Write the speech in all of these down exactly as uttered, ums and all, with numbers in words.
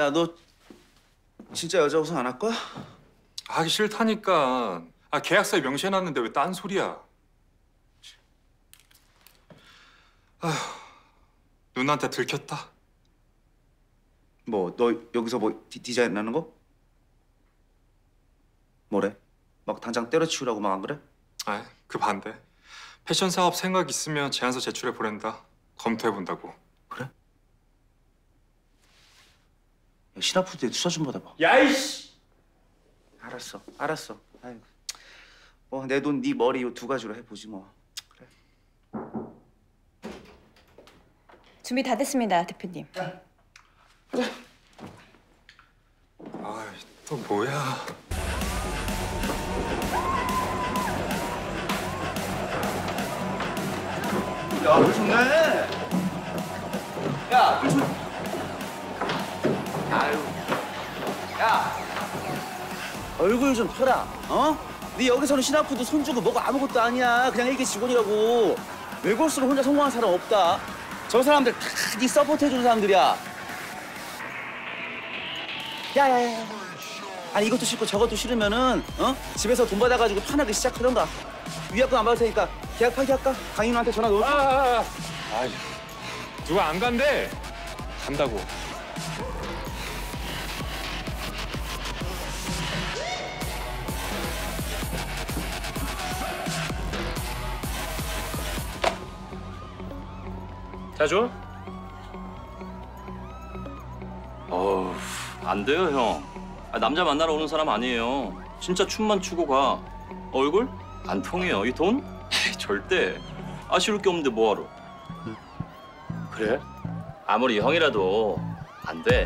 야, 너 진짜 여자 우선 안 할 거야? 하기 싫다니까. 아, 계약서에 명시해놨는데 왜 딴 소리야. 아휴, 누나한테 들켰다. 뭐, 너 여기서 뭐 디, 디자인 하는 거? 뭐래? 막 당장 때려치우라고 막 안 그래? 아이, 그 반대. 패션 사업 생각 있으면 제안서 제출해 보낸다. 검토해본다고. 그래? 신화푸드에 투자 좀 받아봐. 야이씨! 알았어, 알았어. 아이고. 어, 내 돈, 네 머리 이 두 가지로 해보지 뭐. 그래. 준비 다 됐습니다, 대표님. 야. 그래. 아이, 또 뭐야. 야, 물 좋네. 야, 물 좋. 아유. 야. 얼굴 좀 펴라, 어? 네 여기서는 신화푸드 손 주고 뭐고 아무것도 아니야. 그냥 일개 직원이라고. 외골수로 혼자 성공한 사람 없다. 저 사람들 다 네 서포트 해주는 사람들이야. 야야야. 아니 이것도 싫고 저것도 싫으면은 어? 집에서 돈 받아가지고 편하게 시작하던가. 위약금 안 받을 테니까 계약 파기할까? 강인우한테 전화 넣어. 아아아 누가 안 간대. 간다고. 자 줘. 어우, 안 돼요 형. 아, 남자 만나러 오는 사람 아니에요. 진짜 춤만 추고 가. 얼굴? 안 통해요. 이 돈? 절대. 아쉬울 게 없는데 뭐하러. 응. 그래? 아무리 형이라도 안 돼.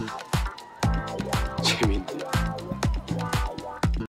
응. 재밌네.